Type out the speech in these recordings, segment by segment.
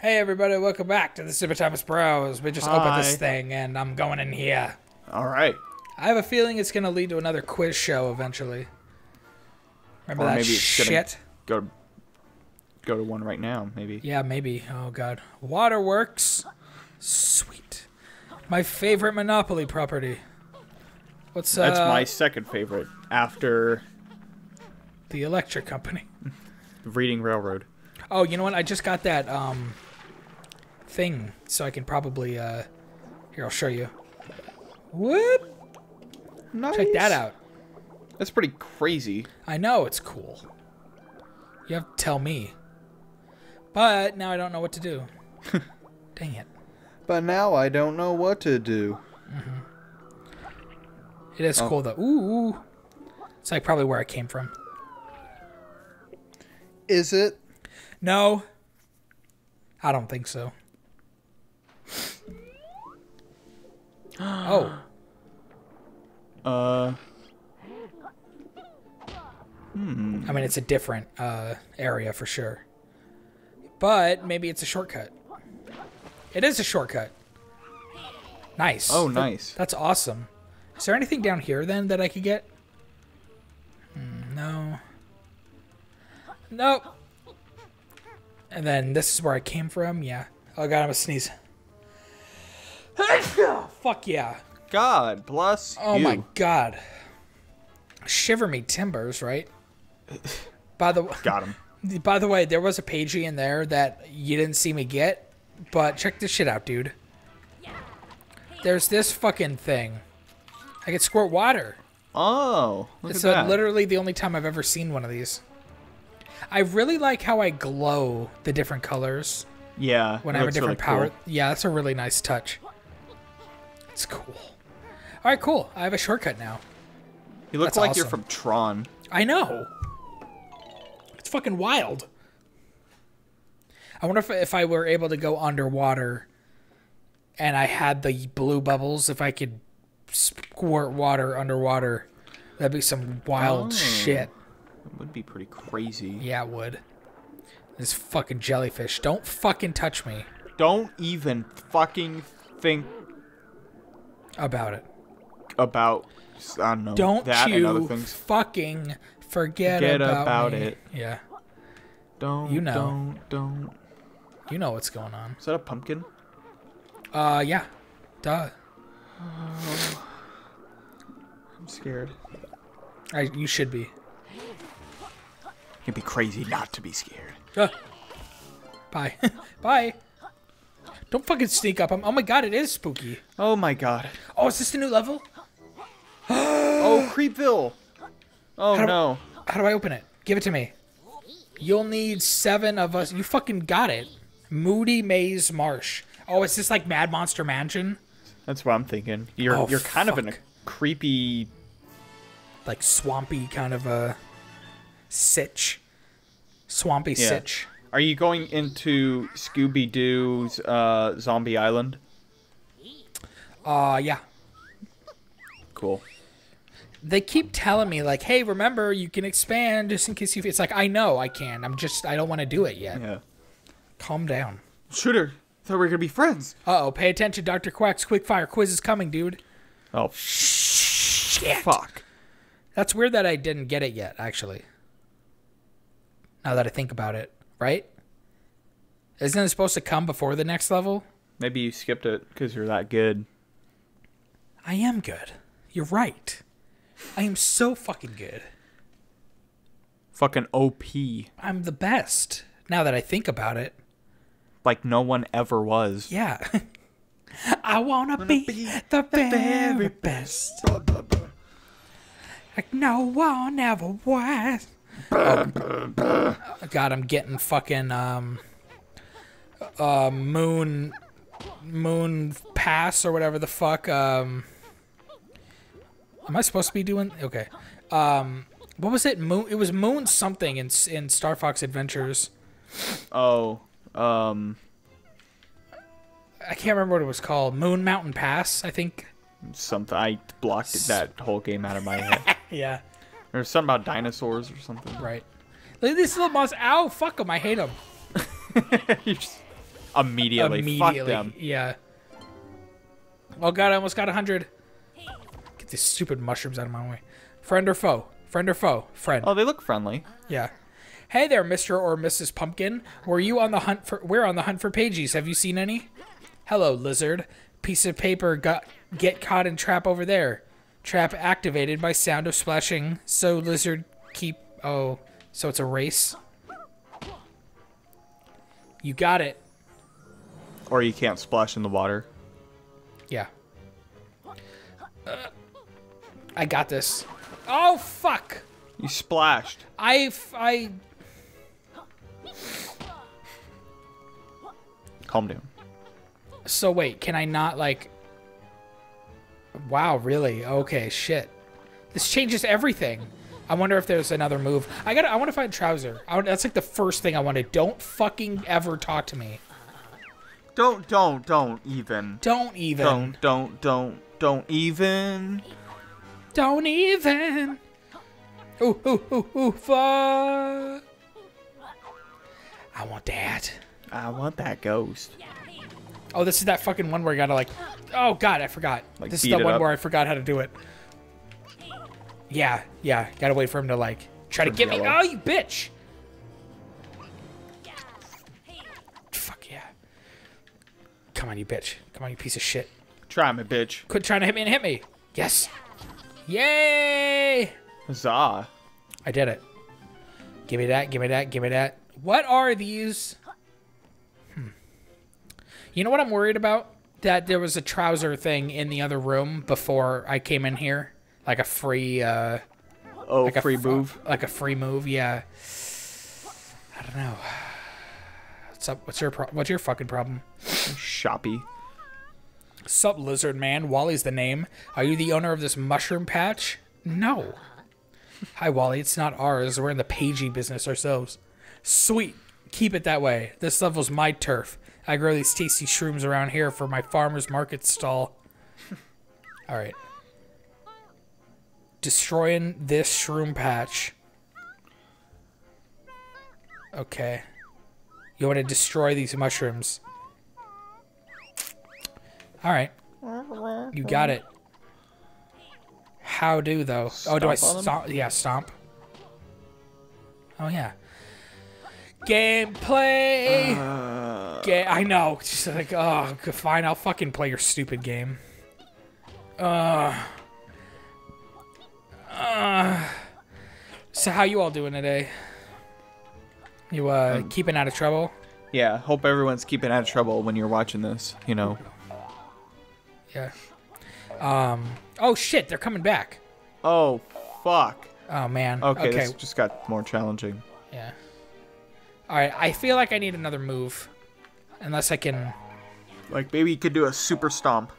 Hey everybody, welcome back to the Super Thomas Bros. We just opened this thing and I'm going in here. Alright. I have a feeling it's going to lead to another quiz show eventually. Remember or that maybe it's shit? Go to one right now, maybe. Yeah, maybe. Oh god. Waterworks. Sweet. My favorite Monopoly property. What's That's my second favorite after the electric company. Reading Railroad. Oh, you know what? I just got that thing, so I can probably here, I'll show you. Whoop! Nice. Check that out. That's pretty crazy. I know, it's cool. You have to tell me. But now I don't know what to do. Dang it. But now I don't know what to do. Mm-hmm. It is cool though. Ooh. It's like probably where I came from. Is it? No. I don't think so. Oh. I mean, it's a different area for sure. But maybe it's a shortcut. It is a shortcut. Nice. Oh, nice. That's awesome. Is there anything down here then that I could get? No. Nope. And then this is where I came from. Yeah. Oh god, I'm gonna sneeze. Fuck yeah. God bless you. Oh my god. Shiver me timbers, right? Got him. By the way, there was a pagey in there that you didn't see me get, but check this shit out, dude. There's this fucking thing. I can squirt water. Oh, look at that. It's literally the only time I've ever seen one of these. I really like how I glow the different colors. Yeah. When I have a different power. Yeah, that's a really nice touch. It's cool. All right, cool. I have a shortcut now. You look like you're from Tron. I know. It's fucking wild. I wonder if I were able to go underwater and I had the blue bubbles, if I could squirt water underwater. That'd be some wild shit. It would be pretty crazy. Yeah, it would. This fucking jellyfish. Don't fucking touch me. Don't even fucking think about it. About, I don't know, don't that and other things. Don't you fucking forget about it. Yeah. Don't, you know. Don't. You know what's going on. Is that a pumpkin? Yeah. Duh. Oh. I'm scared. You should be. It'd be crazy not to be scared. Bye. Bye. Don't fucking sneak up. Oh my god, it is spooky. Oh my god. Oh, is this the new level? Oh, Creepville. Oh no. How do I open it? Give it to me. You'll need 7 of us. You fucking got it. Moody Maze Marsh. Oh, is this like Mad Monster Mansion? That's what I'm thinking. You're kind of in a creepy, like swampy kind of a swampy sitch. Are you going into Scooby-Doo's Zombie Island? Yeah. Cool. They keep telling me like, hey, remember you can expand just in case you. It's like I know I can. I don't want to do it yet. Yeah. Calm down. Shooter, thought we were gonna be friends. Uh-oh, pay attention, Dr. Quack's quickfire quiz is coming, dude. Oh shit! Fuck. That's weird that I didn't get it yet, actually. Now that I think about it, right? Isn't it supposed to come before the next level? Maybe you skipped it because you're that good. I am good. You're right. I am so fucking good. Fucking OP. I'm the best. Now that I think about it. Like no one ever was. Yeah. I wanna be the very best. Like no one ever was. Oh, god, I'm getting fucking moon pass or whatever the fuck. Am I supposed to be doing? Okay. What was it? Moon. It was moon something in Star Fox Adventures. Oh. I can't remember what it was called. Moon Mountain Pass, I think. Something. I blocked that whole game out of my head. Yeah. Or something about dinosaurs or something. Right. Look at these little monsters. Ow, fuck them. I hate them. You're just Immediately. Fuck them. Yeah. Oh god, I almost got 100. Get these stupid mushrooms out of my way. Friend or foe? Friend or foe? Friend. Oh, they look friendly. Yeah. Hey there, Mr. or Mrs. Pumpkin. Were you on the hunt for? We're on the hunt for pagies. Have you seen any? Hello, lizard. Piece of paper got get caught in trap over there. Trap activated by sound of splashing. So lizard keep. Oh, so it's a race. You got it. Or you can't splash in the water. Yeah. I got this. Oh fuck! You splashed. I. Calm down. So wait, can I not like... Wow, really? Okay, shit. This changes everything. I wonder if there's another move. I want to find Trouser. That's like the first thing I want to... Don't fucking ever talk to me. Don't even. Don't even. Don't even. Don't even. Ooh, ooh, ooh, ooh, fuck. I want that. I want that ghost. Oh, this is that fucking one where you gotta like... Oh, God, I forgot. Like, this is the one where I forgot how to do it. Yeah, yeah. Gotta wait for him to, like, try to get me. Oh, you bitch! Fuck yeah. Come on, you bitch. Come on, you piece of shit. Try me, bitch. Quit trying to hit me and hit me. Yes. Yay! Huzzah. I did it. Give me that, give me that, give me that. What are these... You know what I'm worried about? That there was a trouser thing in the other room before I came in here. Like a free... Oh, like a free move? Like a free move, yeah. I don't know. What's up? What's your fucking problem? Shoppy. Sup, lizard man. Wally's the name. Are you the owner of this mushroom patch? No. Hi, Wally. It's not ours. We're in the pagey business ourselves. Sweet. Keep it that way. This level's my turf. I grow these tasty shrooms around here for my farmer's market stall. All right. Destroying this shroom patch. Okay. You want to destroy these mushrooms. All right. You got it. How do, though? Oh, do I stomp? Yeah, stomp. Oh, yeah. Gameplay. I know. Just like, oh, fine. I'll fucking play your stupid game. So how you all doing today? You keeping out of trouble? Yeah. Hope everyone's keeping out of trouble when you're watching this. You know. Yeah. Oh shit! They're coming back. Oh fuck. Oh man. Okay. This just got more challenging. Yeah. All right, I feel like I need another move, unless I can. Like maybe you could do a super stomp.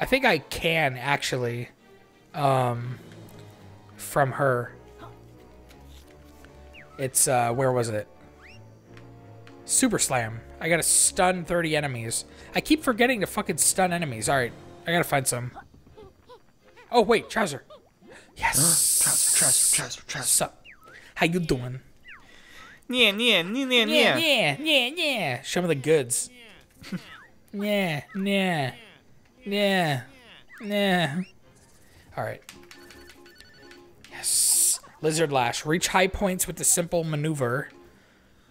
I think I can actually, from her. It's where was it? Super slam. I gotta stun 30 enemies. I keep forgetting to fucking stun enemies. All right, I gotta find some. Oh wait, Trouser. Yes. Trouser. Sup? How you doing? Yeah. Show me the goods. Yeah. All right. Yes. Lizard lash. Reach high points with the simple maneuver.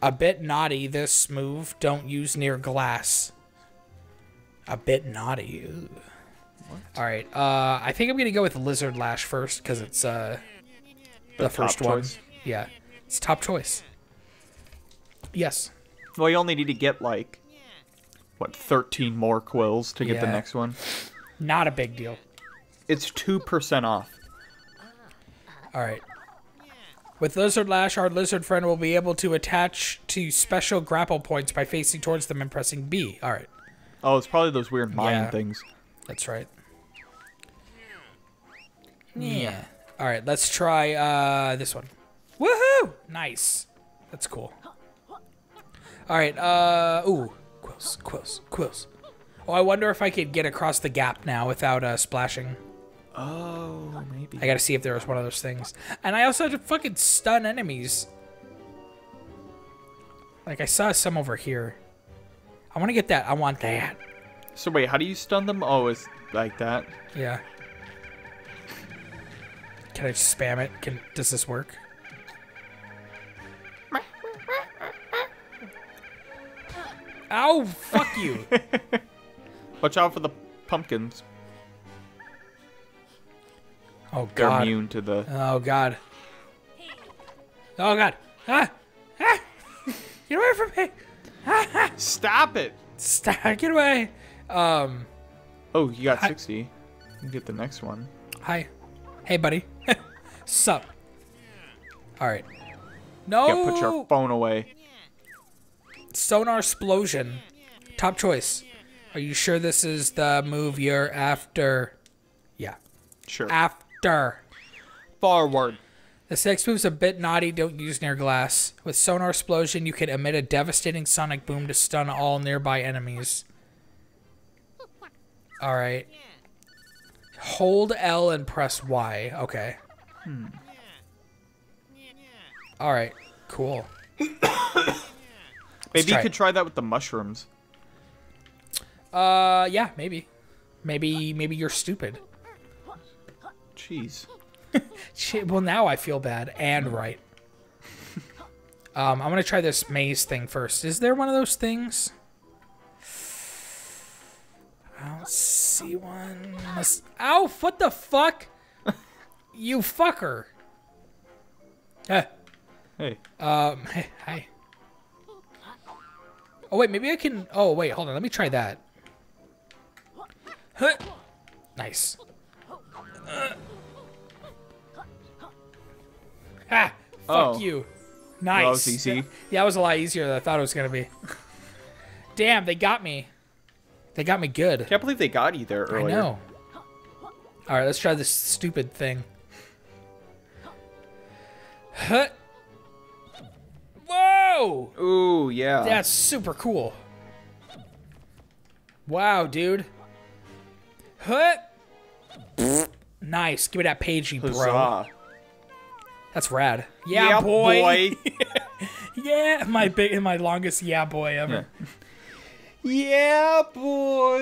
A bit naughty. This move don't use near glass. A bit naughty. Ooh. All right. I think I'm gonna go with lizard lash first because it's the first one. Yeah, it's top choice. Yes. Well, you only need to get, like, what, 13 more quills to get the next one? Not a big deal. It's 2% off. All right. With Lizard Lash, our lizard friend will be able to attach to special grapple points by facing towards them and pressing B. All right. Oh, it's probably those weird mine things. That's right. Yeah. All right, let's try this one. Woohoo! Nice. That's cool. All right, ooh, quills. Oh, I wonder if I could get across the gap now without splashing. Oh, maybe. I gotta see if there was one of those things. And I also have to fucking stun enemies. Like, I saw some over here. I want to get that. I want that. So wait, how do you stun them? Oh, it's like that. Yeah. Can I just spam it? Does this work? Ow, fuck you. Watch out for the pumpkins. Oh, God. They're immune to the... Oh, God. Oh, God. Ah! Ah! Get away from me! Ah! Stop it! Stop! Get away! Oh, you got 60. You can get the next one. Hi. Hey, buddy. Sup? Alright. No! You gotta put your phone away. Sonar Explosion. Top choice. Are you sure this is the move you're after? Yeah. Sure. After. Forward. This next move's a bit naughty. Don't use near glass. With Sonar Explosion, you can emit a devastating sonic boom to stun all nearby enemies. Alright. Hold L and press Y. Okay. Hmm. Alright. Cool. Maybe you could try that with the mushrooms. Yeah, maybe. Maybe you're stupid. Jeez. Well, now I feel bad and right. I'm gonna try this maze thing first. Is there one of those things? I don't see one. Ow! What the fuck? You fucker. Hey. Hey. Hi. Oh, wait, maybe I can... Oh, wait, hold on. Let me try that. Huh. Nice. Ah, fuck you. Nice. That was easy. Yeah, that was a lot easier than I thought it was going to be. Damn, they got me. They got me good. Can't believe they got you there earlier. I know. All right, let's try this stupid thing. Huh. Whoa! Ooh, yeah. That's super cool. Wow, dude. Huh. Nice. Give me that pagey, bro. That's rad. Yeah, yeah boy. Yeah, my longest yeah boy ever. Yeah. Yeah, boy.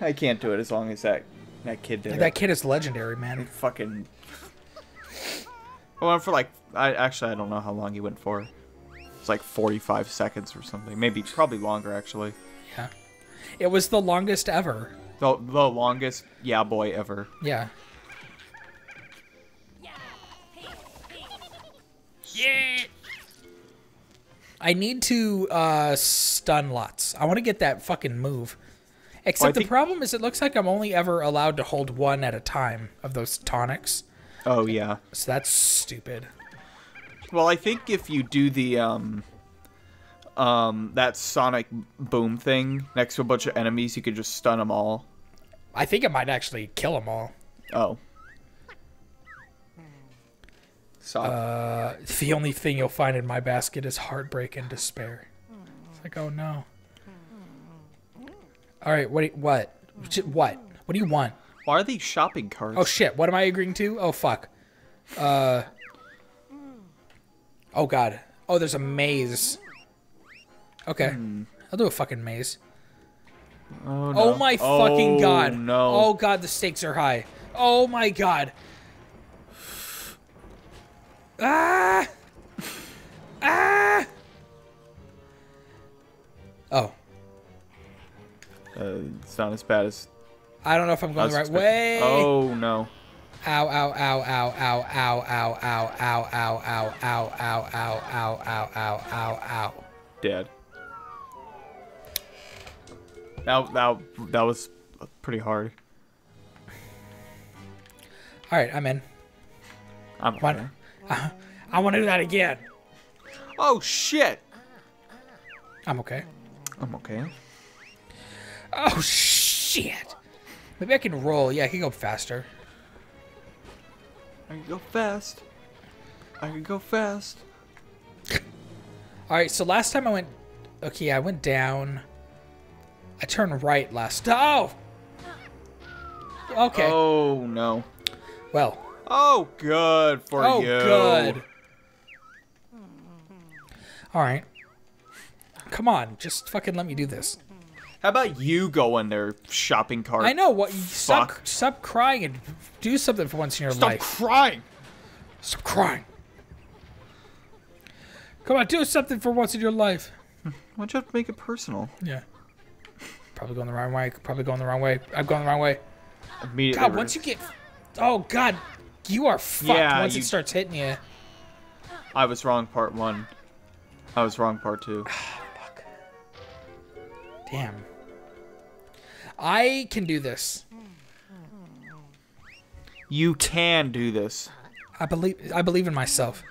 I can't do it as long as that kid did. That kid is legendary, man. I'm fucking. I went for like, I don't know how long he went for. It's like 45 seconds or something. Maybe, probably longer, actually. Yeah. It was the longest ever. The longest, yeah, boy, ever. Yeah. Yeah. I need to stun lots. I want to get that fucking move. Except the problem is it looks like I'm only ever allowed to hold one at a time of those tonics. Oh, yeah. So that's stupid. Well, I think if you do the, that sonic boom thing next to a bunch of enemies, you could just stun them all. I think it might actually kill them all. Oh. The only thing you'll find in my basket is heartbreak and despair. It's like, oh, no. All right, what do you want? Why are they shopping carts? Oh, shit. What am I agreeing to? Oh, fuck. Oh, God. Oh, there's a maze. Okay. I'll do a fucking maze. Oh, no. Oh my fucking God. No. Oh, God. The stakes are high. Oh, my God. Ah! Ah! Oh. It's not as bad as... I don't know if I'm going the right way. Oh, no. Ow, ow, ow, ow, ow, ow, ow, ow, ow, ow, ow, ow, ow, ow, ow, ow, ow, ow, ow. Dead. That was pretty hard. All right, I'm in. I'm in. I want to do that again. Oh, shit. I'm okay. I'm okay. Oh, shit. Maybe I can roll. Yeah, I can go faster. I can go fast. I can go fast. All right, so last time I went... Okay, I went down. I turned right last... Oh! Okay. Oh, no. Well. Oh, good for you. Oh, good. Alright. Come on, just fucking let me do this. How about you go in their shopping cart? I know. What? Stop crying and do something for once in your life. Stop crying! Stop crying! Come on, do something for once in your life. Why'd you have to make it personal? Yeah. Probably going the wrong way. Probably going the wrong way. I'm going the wrong way. Immediately. God, once you get... Oh, God. You are fucked once it starts hitting you. I was wrong part one. I was wrong part two. Fuck. Damn. I can do this. You can do this. I believe in myself.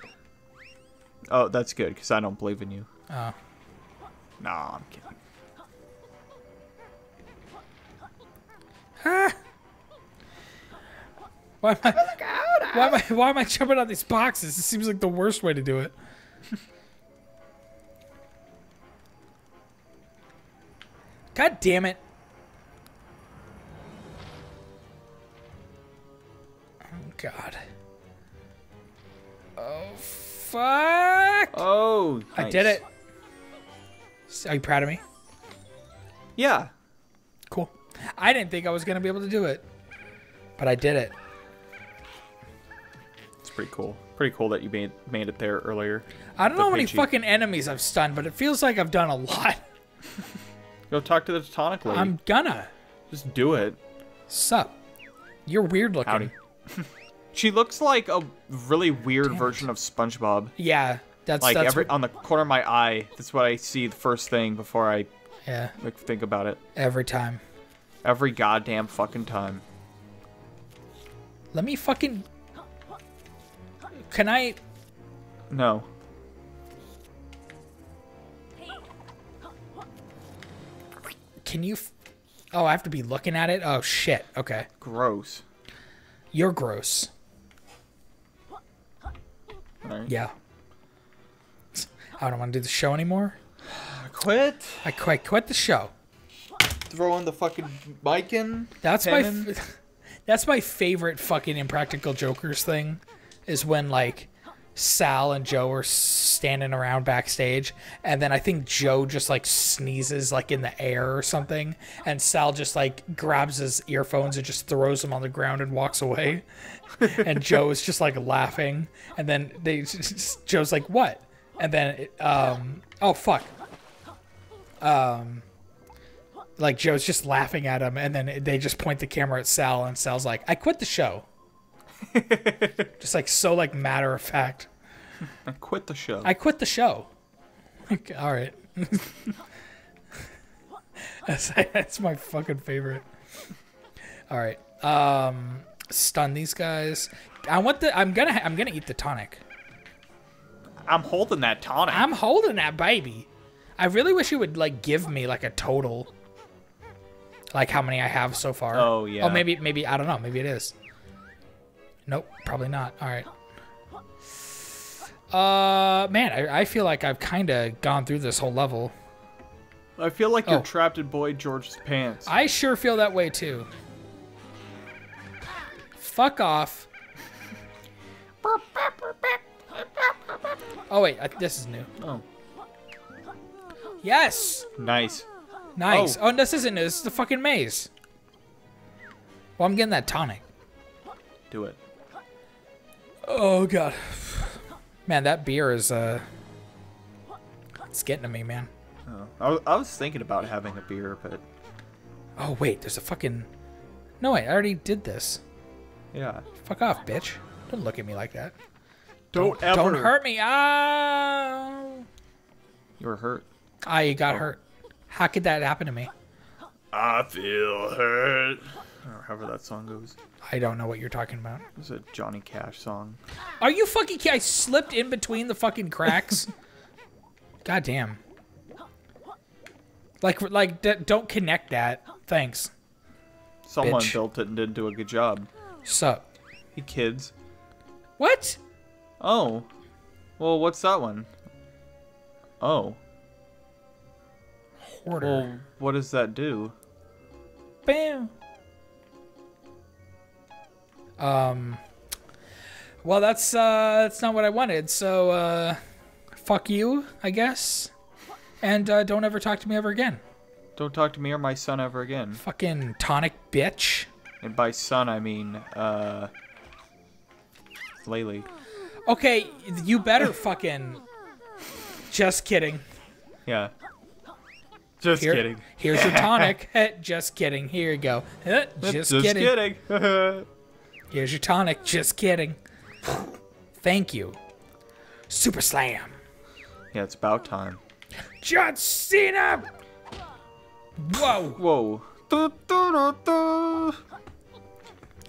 Oh, that's good, because I don't believe in you. Oh. No, I'm kidding. Ah. Why am I jumping on these boxes? This seems like the worst way to do it. God damn it. Oh, God. Oh, fuck. Oh, nice. I did it. Are you proud of me? Yeah. Cool. I didn't think I was going to be able to do it, but I did it. It's pretty cool. Pretty cool that you made it there earlier. I don't know how many fucking enemies I've stunned, but it feels like I've done a lot. Go talk to the Tonic Lady. I'm gonna. Just do it. Sup. You're weird looking. Howdy. She looks like a really weird version of SpongeBob. Yeah. That's like that's on the corner of my eye. That's what I see the first thing before I like, think about it. Every time. Every goddamn fucking time. Let me fucking... Can I... No. Can you... Oh, I have to be looking at it? Oh, shit. Okay. Gross. You're gross. Right. Yeah. I don't want to do the show anymore. Quit. I quit the show. Throwing the fucking mic in. That's my favorite fucking Impractical Jokers thing, is when like Sal and Joe are standing around backstage, and then I think Joe just like sneezes like in the air or something, and Sal just like grabs his earphones and just throws them on the ground and walks away, and Joe is just like laughing, and then they just, Joe's like, what? And then, oh, fuck. Like, Joe's just laughing at him, and then they just point the camera at Sal, and Sal's like, I quit the show. Just, like, so, like, matter of fact. I quit the show. I quit the show. Like, all right. That's my fucking favorite. All right. Stun these guys. I want the... I'm gonna eat the tonic. I'm holding that tonic. I'm holding that baby. I really wish you would like give me like a total, like how many I have so far. Oh yeah. Oh maybe I don't know. Maybe it is. Nope, probably not. All right. Man, I feel like I've kind of gone through this whole level. I feel like you're trapped in Boy George's pants. I sure feel that way too. Fuck off. Oh wait, this is new. Oh. Yes. Nice. Nice. Oh, and this isn't new. This is the fucking maze. Well, I'm getting that tonic. Do it. Oh god. Man, that beer is it's getting to me, man. Oh, I was thinking about having a beer, but. Oh wait, there's a fucking. No wait, I already did this. Yeah. Fuck off, bitch! Don't look at me like that. Don't ever. Don't hurt me. Ah! You were hurt. I got hurt. How could that happen to me? I feel hurt. Or however that song goes. I don't know what you're talking about. It's a Johnny Cash song. Are you fucking kidding? I slipped in between the fucking cracks. God damn. Like, don't connect that. Thanks. Someone built it and didn't do a good job. Sup? Hey, kids. What? Oh. Well, what's that one? Oh. Hoarder. Well, what does that do? Bam. Well, that's not what I wanted, so fuck you, I guess. And don't ever talk to me ever again. Don't talk to me or my son ever again. Fucking Tonic bitch. And by son, I mean, Laylee. Okay, you better fucking... Just kidding. Yeah. Just kidding. Here's your tonic. Just kidding. Here you go. Just kidding. Here's your tonic. Just kidding. Thank you. Super Slam. Yeah, it's about time. John Cena! Whoa. Whoa. Do, do, do, do.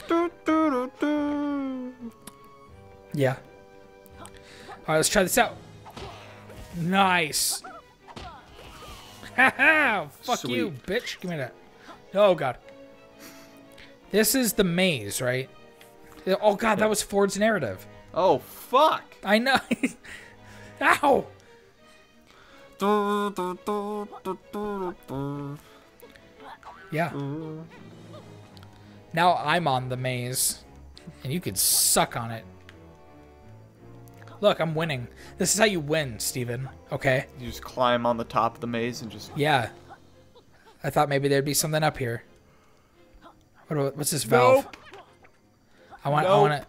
Do, do, do, do. Yeah. All right, let's try this out. Nice. Haha! Fuck Sweet. You, bitch. Give me that. Oh, God. This is the maze, right? Oh, God, that was Ford's narrative. Oh, fuck. I know. Ow! Yeah. Now I'm on the maze. And you could suck on it. Look, I'm winning. This is how you win, Steven. Okay? You just climb on the top of the maze and just... Yeah. I thought maybe there'd be something up here. What's this valve? Nope. I want it.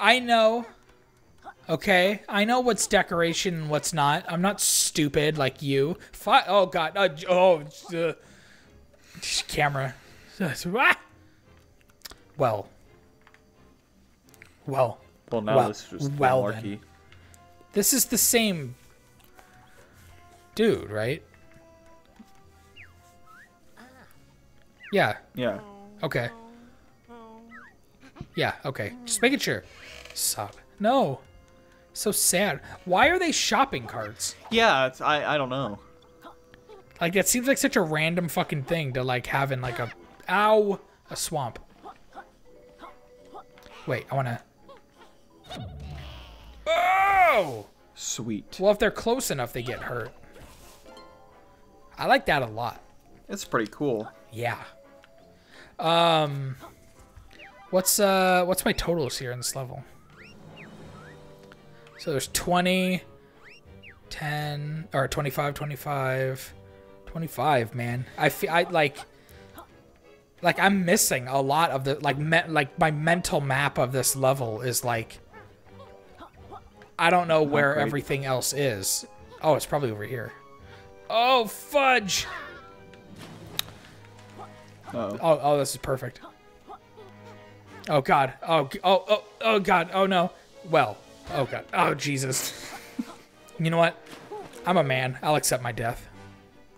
I know. Okay? I know what's decoration and what's not. I'm not stupid like you. Oh, God. Camera. Well, now this is just malarkey. This is the same dude, right? Yeah. Yeah. Okay. Yeah, okay. Just making sure. Stop. No. So sad. Why are they shopping carts? Yeah, it's, I don't know. Like, that seems like such a random fucking thing to, like, have in, like, a... Ow! A swamp. Wait, I want to... Oh! Sweet. Well, if they're close enough, they get hurt. I like that a lot. It's pretty cool. Yeah. What's my totals here in this level? So there's 20, 10, or 25, 25, 25, man. I feel, like I'm missing a lot of the, like my mental map of this level is like, I don't know where everything else is. Oh, it's probably over here. Oh, fudge! Uh-oh. Oh, this is perfect. Oh, God. Oh, God. Oh, no. Well. Oh, God. Oh, Jesus. You know what? I'm a man. I'll accept my death.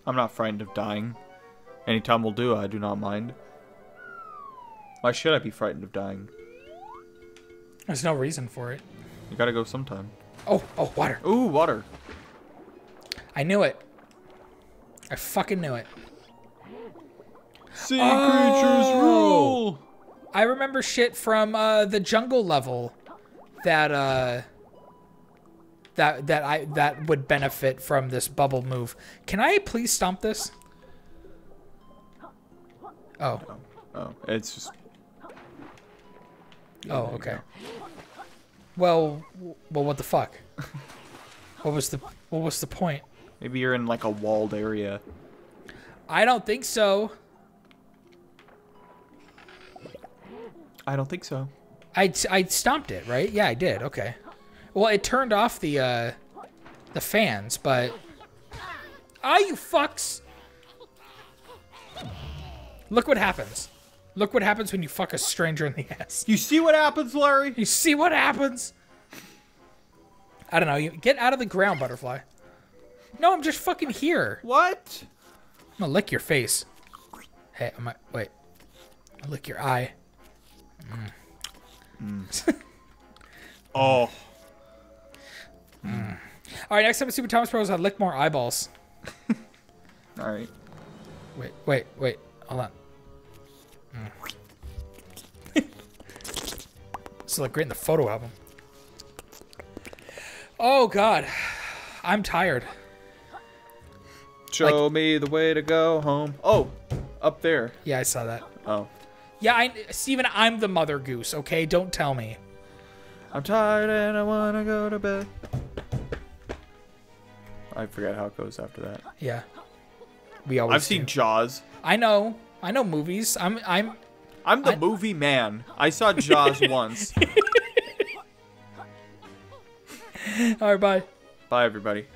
I'm not frightened of dying. Anytime will do, I do not mind. Why should I be frightened of dying? There's no reason for it. You gotta go sometime. Oh, water. Ooh, water. I knew it. I fucking knew it. Sea creatures rule! I remember shit from the jungle level that that would benefit from this bubble move. Can I please stomp this? Oh. Oh, it's just... Yeah, oh, okay. Well, what the fuck? What was the point? Maybe you're in like a walled area. I don't think so. I don't think so. I stomped it, right? Yeah, I did. Okay. Well, it turned off the fans, but ah, you fucks! Look what happens. Look what happens when you fuck a stranger in the ass. You see what happens, Larry? You see what happens? I don't know. You get out of the ground, butterfly. No, I'm just fucking here. What? I'm gonna lick your face. Hey, I might... Wait. I'll lick your eye. Mm. Mm. Oh. Mm. All right, next time on Super Thomas Bros, I'll lick more eyeballs. All right. Wait. Hold on. This is like great in the photo album. Oh God, I'm tired. Show me the way to go home. Oh, up there. Yeah, I saw that. Oh. Yeah, Steven, I'm the mother goose. Okay, don't tell me. I'm tired and I want to go to bed. I forget how it goes after that. Yeah. We always I've seen Jaws. I know movies. I'm the movie man. I saw Jaws once. All right, bye. Bye, everybody.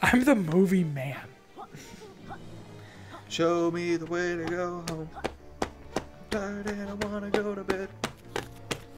I'm the movie man. Show me the way to go home. I'm tired and I want to go to bed.